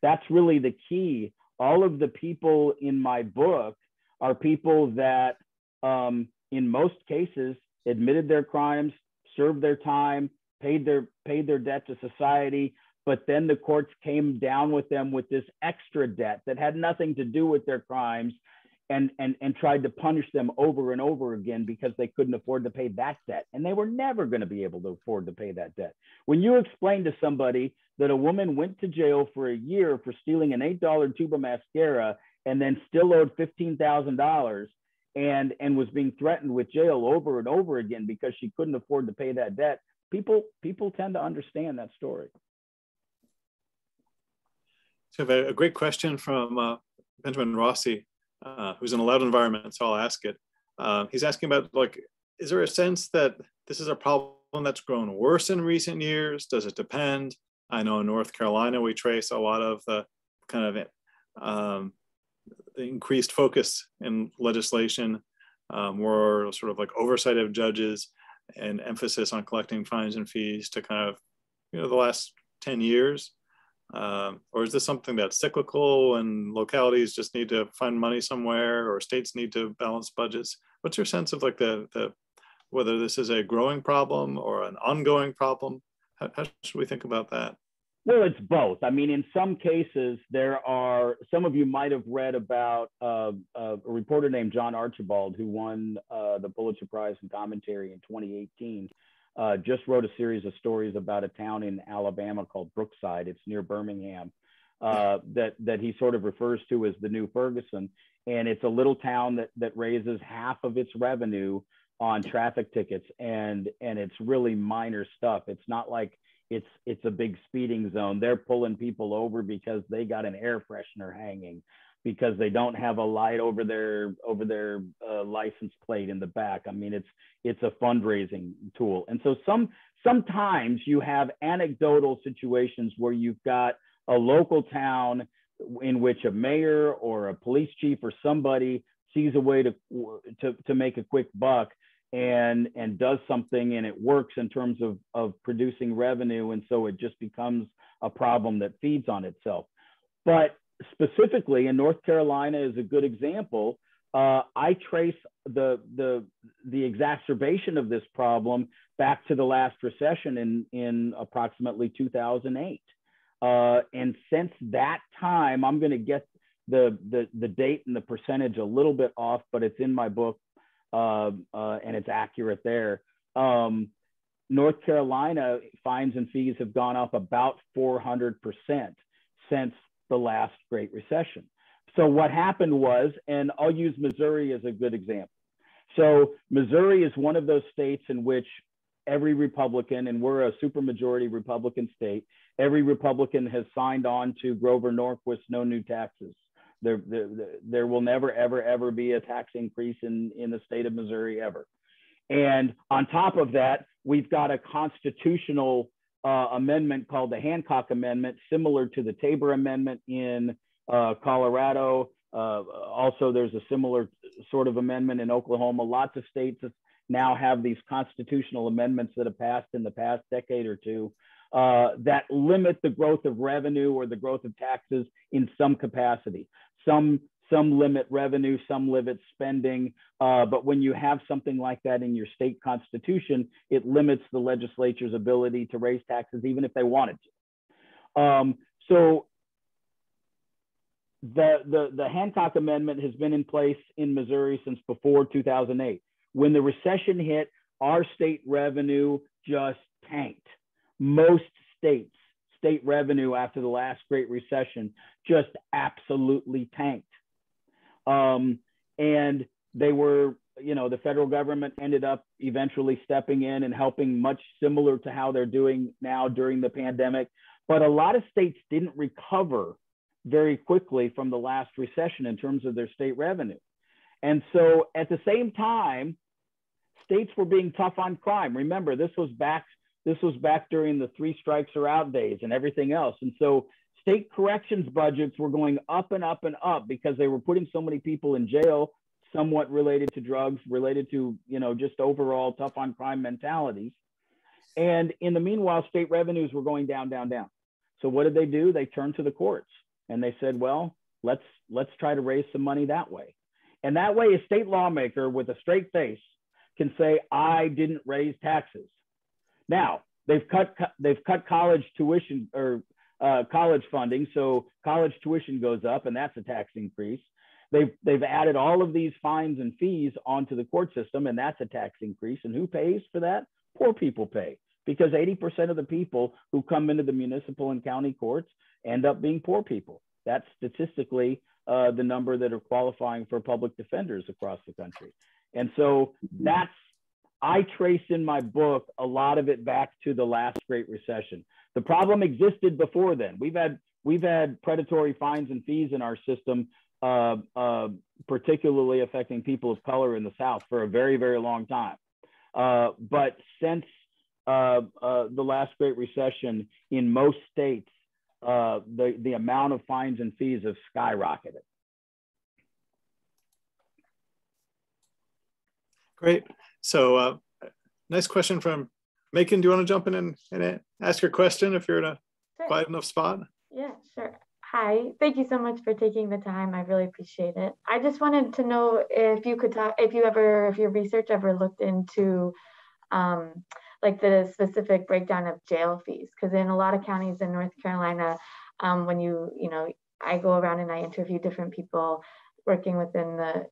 that's really the key. All of the people in my book are people that, um, in most cases, admitted their crimes, served their time, paid their, paid their debt to society, but then the courts came down with them with this extra debt that had nothing to do with their crimes, and, and, and tried to punish them over and over again because they couldn't afford to pay that debt. And they were never going to be able to afford to pay that debt. When you explain to somebody that a woman went to jail for a year for stealing an eight dollar tube of mascara and then still owed fifteen thousand dollars and, and was being threatened with jail over and over again because she couldn't afford to pay that debt, people, people tend to understand that story. So a great question from uh, Benjamin Rossi, uh, who's in a loud environment, so I'll ask it. Uh, he's asking about, like, is there a sense that this is a problem that's grown worse in recent years? Does it depend? I know in North Carolina, we trace a lot of the kind of um, increased focus in legislation, um, more sort of like oversight of judges and emphasis on collecting fines and fees to kind of, you know, the last ten years. Um, or is this something that's cyclical and localities just need to find money somewhere, or states need to balance budgets? What's your sense of like the, the whether this is a growing problem or an ongoing problem? How, how should we think about that? Well, it's both. I mean, in some cases, there are, some of you might have read about uh, a reporter named John Archibald, who won uh, the Pulitzer Prize in commentary in twenty eighteen. Uh, just wrote a series of stories about a town in Alabama called Brookside. It's near Birmingham, uh, that, that he sort of refers to as the new Ferguson. And it's a little town that, that raises half of its revenue on traffic tickets. And, and it's really minor stuff. It's not like it's, it's a big speeding zone. They're pulling people over because they got an air freshener hanging, because they don't have a light over their over their uh, license plate in the back. I mean, it's it's a fundraising tool. And so some sometimes you have anecdotal situations where you've got a local town in which a mayor or a police chief or somebody sees a way to to, to make a quick buck and and does something, and it works in terms of, of producing revenue. And so it just becomes a problem that feeds on itself. But specifically, and North Carolina is a good example, uh, I trace the, the, the exacerbation of this problem back to the last recession in, in approximately two thousand eight. Uh, and since that time, I'm going to get the, the, the date and the percentage a little bit off, but it's in my book, uh, uh, and it's accurate there. Um, North Carolina fines and fees have gone up about four hundred percent since the last Great Recession. So what happened was, and I'll use Missouri as a good example. So Missouri is one of those states in which every Republican, and we're a supermajority Republican state, every Republican has signed on to Grover Norquist's no new taxes. There, there, there will never, ever, ever be a tax increase in, in the state of Missouri ever. And on top of that, we've got a constitutional Uh, amendment called the Hancock Amendment, similar to the Tabor Amendment in uh, Colorado. Uh, also, there's a similar sort of amendment in Oklahoma. Lots of states now have these constitutional amendments that have passed in the past decade or two uh, that limit the growth of revenue or the growth of taxes in some capacity. Some, some limit revenue, some limit spending. Uh, but when you have something like that in your state constitution, it limits the legislature's ability to raise taxes, even if they wanted to. Um, so the, the, the Hancock Amendment has been in place in Missouri since before two thousand eight. When the recession hit, our state revenue just tanked. Most states, state revenue after the last Great Recession just absolutely tanked. Um, and they were, you know, the federal government ended up eventually stepping in and helping, much similar to how they're doing now during the pandemic. But a lot of states didn't recover very quickly from the last recession in terms of their state revenue. And so at the same time, states were being tough on crime. Remember, this was back, this was back during the three strikes are out days and everything else. And so state corrections budgets were going up and up and up because they were putting so many people in jail, somewhat related to drugs, related to, you know, just overall tough on crime mentalities. And in the meanwhile, state revenues were going down, down, down. So what did they do? They turned to the courts and they said, well, let's, let's try to raise some money that way. And that way a state lawmaker with a straight face can say, I didn't raise taxes. Now they've cut, they've cut college tuition or uh, college funding. So college tuition goes up and that's a tax increase. They've, they've added all of these fines and fees onto the court system and that's a tax increase. And who pays for that? Poor people pay, because eighty percent of the people who come into the municipal and county courts end up being poor people. That's statistically uh, the number that are qualifying for public defenders across the country. And so that's, I trace in my book a lot of it back to the last Great Recession. The problem existed before then. We've had, we've had predatory fines and fees in our system, uh, uh, particularly affecting people of color in the South for a very, very long time. Uh, but since uh, uh, the last Great Recession, in most states, uh, the, the amount of fines and fees have skyrocketed. Great. So uh, nice question from Macon. Do you want to jump in and, and ask your question if you're in a sure. quiet enough spot? Yeah, sure. Hi, thank you so much for taking the time. I really appreciate it. I just wanted to know if you could talk, if you ever, if your research ever looked into um, like the specific breakdown of jail fees, because in a lot of counties in North Carolina, um, when you, you know, I go around and I interview different people working within the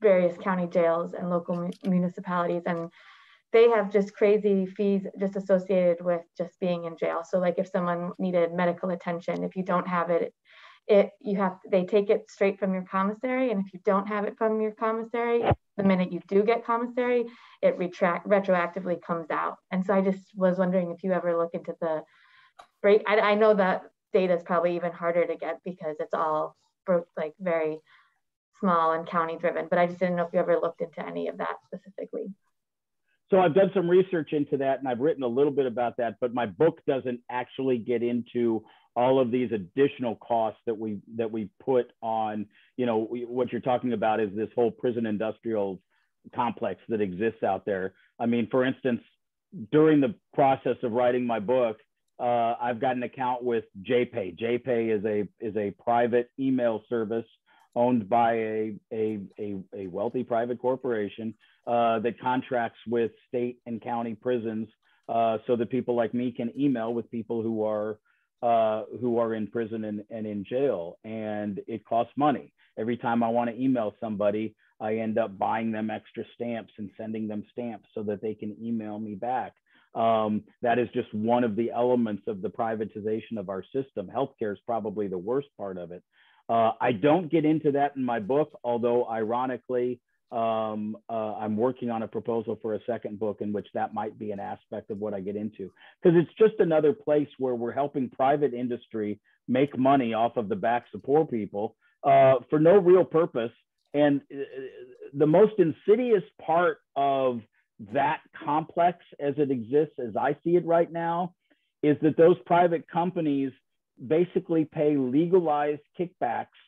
various county jails and local mu municipalities, and they have just crazy fees just associated with just being in jail. So like if someone needed medical attention, if you don't have it, it you have they take it straight from your commissary. And if you don't have it from your commissary, the minute you do get commissary, it retract retroactively comes out. And so I just was wondering if you ever look into the break. I, I know that data is probably even harder to get because it's all like very small and county driven, but I just didn't know if you ever looked into any of that specifically. So I've done some research into that and I've written a little bit about that, but my book doesn't actually get into all of these additional costs that we that we put on, you know, we, what you're talking about is this whole prison industrial complex that exists out there. I mean, for instance, during the process of writing my book, uh, I've got an account with J Pay. J Pay is a, is a private email service owned by a, a, a, a wealthy private corporation Uh, that contracts with state and county prisons uh, so that people like me can email with people who are uh, who are in prison and, and in jail. And it costs money. Every time I want to email somebody, I end up buying them extra stamps and sending them stamps so that they can email me back. Um, that is just one of the elements of the privatization of our system. Healthcare is probably the worst part of it. Uh, I don't get into that in my book, although ironically, Um, uh, I'm working on a proposal for a second book in which that might be an aspect of what I get into, because it's just another place where we're helping private industry make money off of the backs of poor people uh, for no real purpose. And uh, the most insidious part of that complex as it exists, as I see it right now, is that those private companies basically pay legalized kickbacks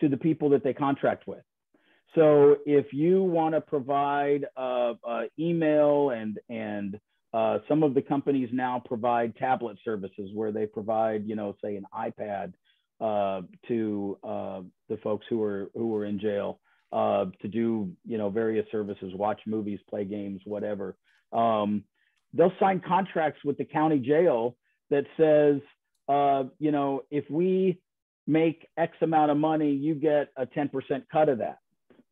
to the people that they contract with. So if you want to provide uh, uh, email and, and uh, some of the companies now provide tablet services where they provide, you know, say an iPad uh, to uh, the folks who are, who are in jail uh, to do, you know, various services, watch movies, play games, whatever. Um, they'll sign contracts with the county jail that says, uh, you know, if we make X amount of money, you get a ten percent cut of that.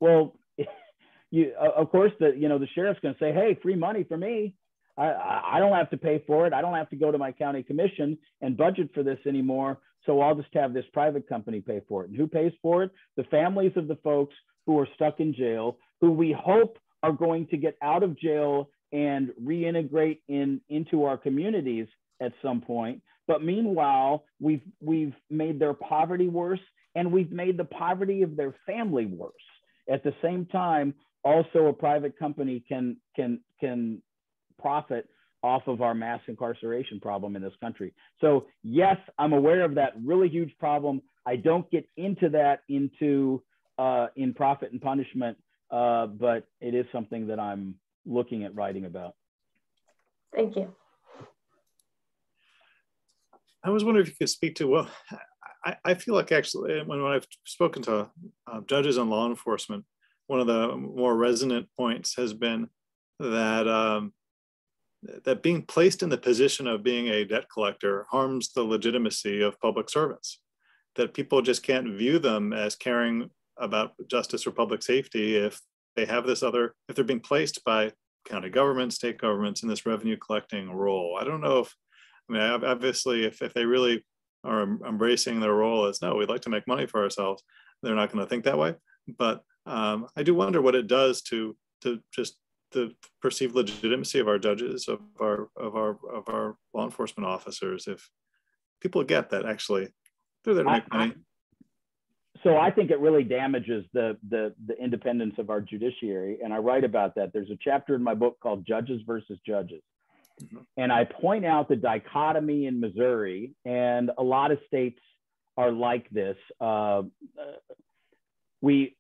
Well, you, of course, the, you know, the sheriff's going to say, hey, free money for me. I, I don't have to pay for it. I don't have to go to my county commission and budget for this anymore. So I'll just have this private company pay for it. And who pays for it? The families of the folks who are stuck in jail, who we hope are going to get out of jail and reintegrate in, into our communities at some point. But meanwhile, we've we've made their poverty worse, and we've made the poverty of their family worse. At the same time, also a private company can can can profit off of our mass incarceration problem in this country. So yes, I'm aware of that really huge problem. I don't get into that into uh, in Profit and Punishment, uh, but it is something that I'm looking at writing about. Thank you. I was wondering if you could speak to, well, I, I feel like actually when, when I've spoken to uh, judges on law enforcement, one of the more resonant points has been that um, that being placed in the position of being a debt collector harms the legitimacy of public servants, that people just can't view them as caring about justice or public safety if they have this other, if they're being placed by county governments, state governments in this revenue collecting role. I don't know if, I mean, obviously if, if they really are embracing their role as, no, we'd like to make money for ourselves, they're not gonna think that way. But um, I do wonder what it does to, to just the perceived legitimacy of our judges, of our, of our, of our law enforcement officers, if people get that actually, they're there to make money. So I think it really damages the, the, the independence of our judiciary. And I write about that. There's a chapter in my book called Judges versus Judges. Mm-hmm. And I point out the dichotomy in Missouri, and a lot of states are like this. Uh, we,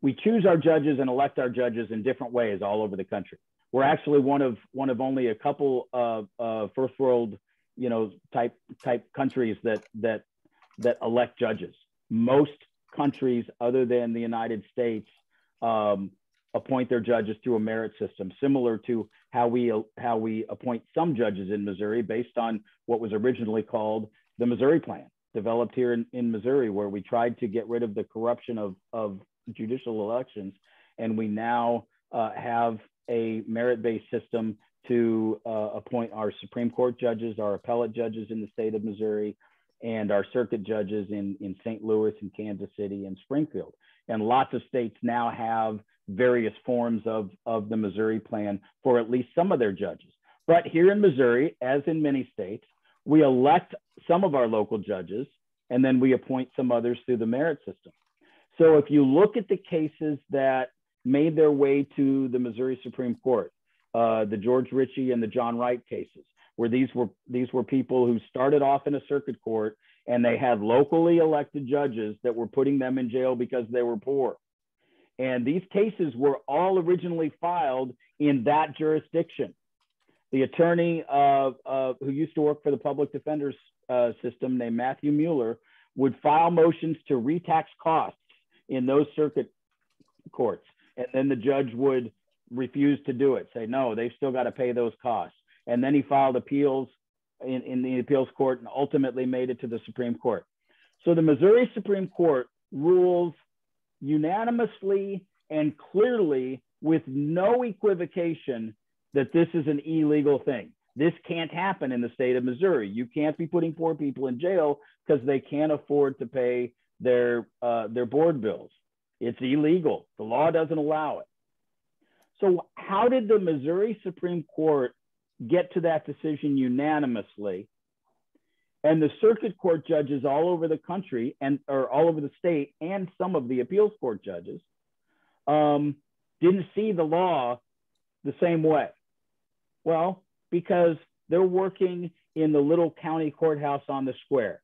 we choose our judges and elect our judges in different ways all over the country. We're actually one of, one of only a couple of uh, first world, you know, type, type countries that, that, that elect judges. Most countries other than the United States um, appoint their judges through a merit system, similar to how we, how we appoint some judges in Missouri based on what was originally called the Missouri Plan, developed here in, in Missouri, where we tried to get rid of the corruption of, of judicial elections. And we now uh, have a merit-based system to uh, appoint our Supreme Court judges, our appellate judges in the state of Missouri, and our circuit judges in, in Saint Louis and Kansas City and Springfield. And lots of states now have various forms of, of the Missouri Plan for at least some of their judges. But here in Missouri, as in many states, we elect some of our local judges, and then we appoint some others through the merit system. So if you look at the cases that made their way to the Missouri Supreme Court, uh, the George Ritchie and the John Wright cases, where these were these were people who started off in a circuit court and they had locally elected judges that were putting them in jail because they were poor. And these cases were all originally filed in that jurisdiction. The attorney uh, uh, who used to work for the public defender's uh, system named Matthew Mueller would file motions to retax costs in those circuit courts. And then the judge would refuse to do it, say, no, they've still got to pay those costs. And then he filed appeals in, in the appeals court and ultimately made it to the Supreme Court. So the Missouri Supreme Court rules unanimously and clearly with no equivocation that this is an illegal thing. This can't happen in the state of Missouri. You can't be putting poor people in jail because they can't afford to pay their, uh, their board bills. It's illegal. The law doesn't allow it. So how did the Missouri Supreme Court get to that decision unanimously? And the circuit court judges all over the country and or all over the state, and some of the appeals court judges um, didn't see the law the same way. Well, because they're working in the little county courthouse on the square,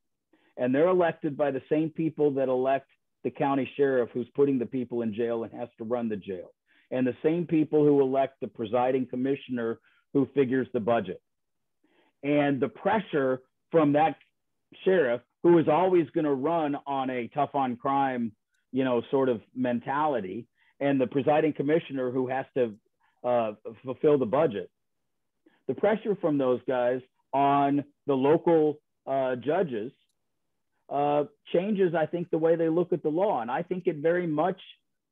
and they're elected by the same people that elect the county sheriff who's putting the people in jail and has to run the jail, and the same people who elect the presiding commissioner who figures the budget. And the pressure from that sheriff, who is always going to run on a tough on crime, you know, sort of mentality, and the presiding commissioner who has to uh, fulfill the budget, the pressure from those guys on the local uh, judges uh, changes, I think, the way they look at the law. And I think it very much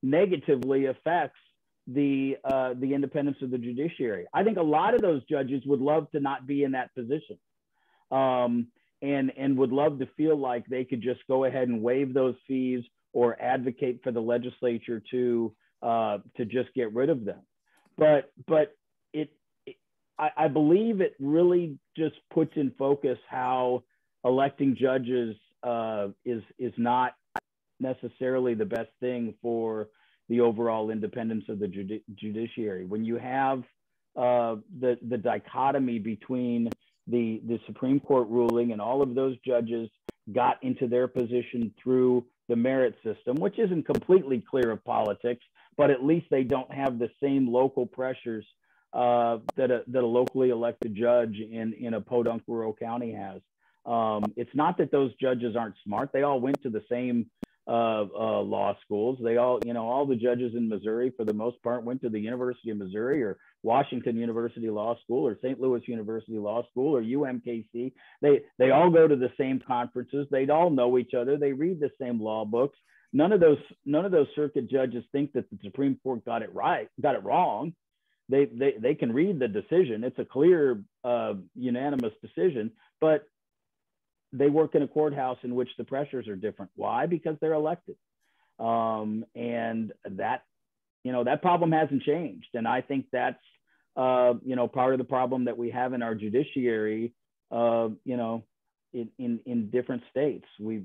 negatively affects the uh, the independence of the judiciary. I think a lot of those judges would love to not be in that position, um, and and would love to feel like they could just go ahead and waive those fees or advocate for the legislature to uh, to just get rid of them. But but it, it I, I believe it really just puts in focus how electing judges uh, is, is not necessarily the best thing for the overall independence of the judi judiciary. When you have uh, the, the dichotomy between the, the Supreme Court ruling and all of those judges got into their position through the merit system, which isn't completely clear of politics, but at least they don't have the same local pressures uh, that, a, that a locally elected judge in, in a podunk rural county has. Um, it's not that those judges aren't smart. They all went to the same uh, uh, law schools. They all, you know, all the judges in Missouri, for the most part, went to the University of Missouri or Washington University Law School or Saint Louis University Law School or U M K C. They, they all go to the same conferences. They all know each other. They read the same law books. None of those, none of those circuit judges think that the Supreme Court got it right, got it wrong. They, they, they can read the decision. It's a clear, uh, unanimous decision, but they work in a courthouse in which the pressures are different. Why? Because they're elected. Um, and that, you know, that problem hasn't changed. And I think that's, uh, you know, part of the problem that we have in our judiciary, uh, you know, in, in, in different states. We,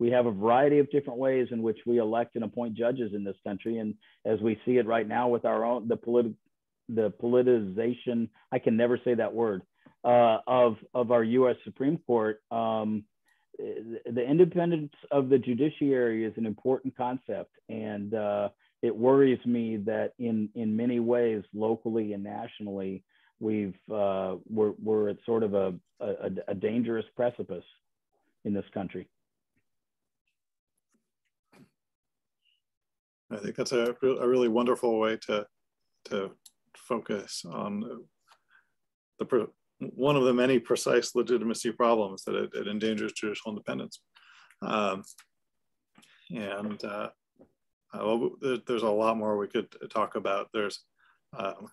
we have a variety of different ways in which we elect and appoint judges in this country. And as we see it right now with our own, the politi- the politicization, I can never say that word, Uh, of, of our U S Supreme Court, um, the independence of the judiciary is an important concept. And uh, it worries me that in, in many ways, locally and nationally, we've, uh, we're, we're at sort of a, a, a dangerous precipice in this country. I think that's a, a really wonderful way to, to focus on the one of the many precise legitimacy problems that it, it endangers judicial independence. Um, and uh, well, there's a lot more we could talk about. There's um,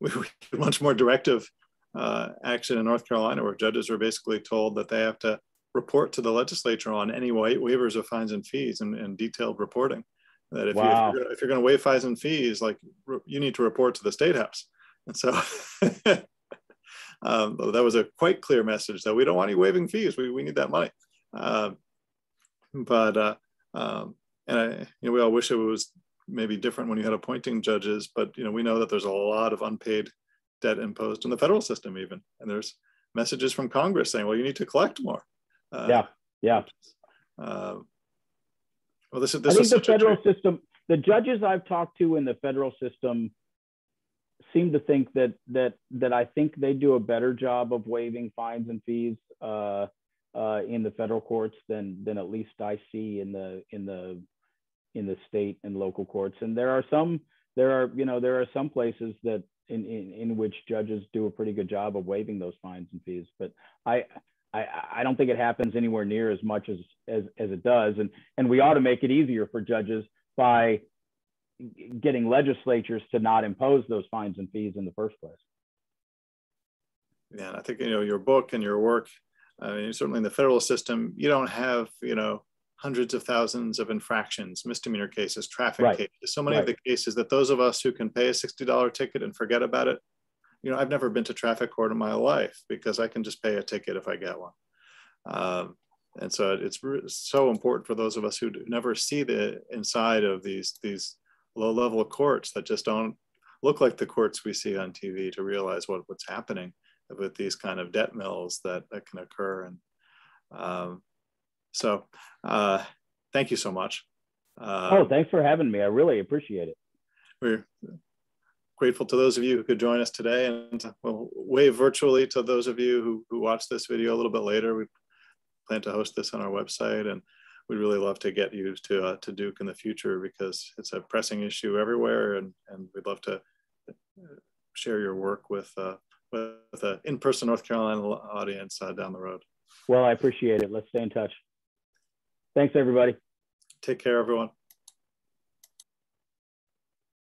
we, we did much more directive uh, action in North Carolina, where judges are basically told that they have to report to the legislature on any wa waivers of fines and fees and, and detailed reporting. That if, wow. you, if you're going to waive fines and fees, like you need to report to the state house. And so, Um, that was a quite clear message that we don't want any waiving fees. We, we need that money. Uh, but, uh, um, and I, you know, we all wish it was maybe different when you had appointing judges, but, you know, we know that there's a lot of unpaid debt imposed in the federal system even. And there's messages from Congress saying, well, you need to collect more. Uh, yeah. Yeah. Uh, well, this is, this I think is the federal system, the judges I've talked to in the federal system seem to think that that that I think they do a better job of waiving fines and fees uh, uh, in the federal courts than than at least I see in the in the in the state and local courts. And there are some there are you know there are some places that in in, in which judges do a pretty good job of waiving those fines and fees. But I I, I don't think it happens anywhere near as much as, as as it does. And and we ought to make it easier for judges by getting legislatures to not impose those fines and fees in the first place. Yeah, and I think, you know, your book and your work, I mean, certainly in the federal system, you don't have, you know, hundreds of thousands of infractions, misdemeanor cases, traffic right. cases, so many right. of the cases that those of us who can pay a sixty dollar ticket and forget about it, you know, I've never been to traffic court in my life because I can just pay a ticket if I get one. Um, and so it's so important for those of us who never see the inside of these, these low-level courts that just don't look like the courts we see on T V to realize what, what's happening with these kind of debt mills that, that can occur. And um, so uh, thank you so much. Uh, oh, thanks for having me. I really appreciate it. We're grateful to those of you who could join us today, and we'll wave virtually to those of you who, who watch this video a little bit later. We plan to host this on our website, and we'd really love to get you to, uh, to Duke in the future because it's a pressing issue everywhere, and, and we'd love to share your work with, uh, with an in-person North Carolina audience uh, down the road. Well, I appreciate it. Let's stay in touch. Thanks, everybody. Take care, everyone.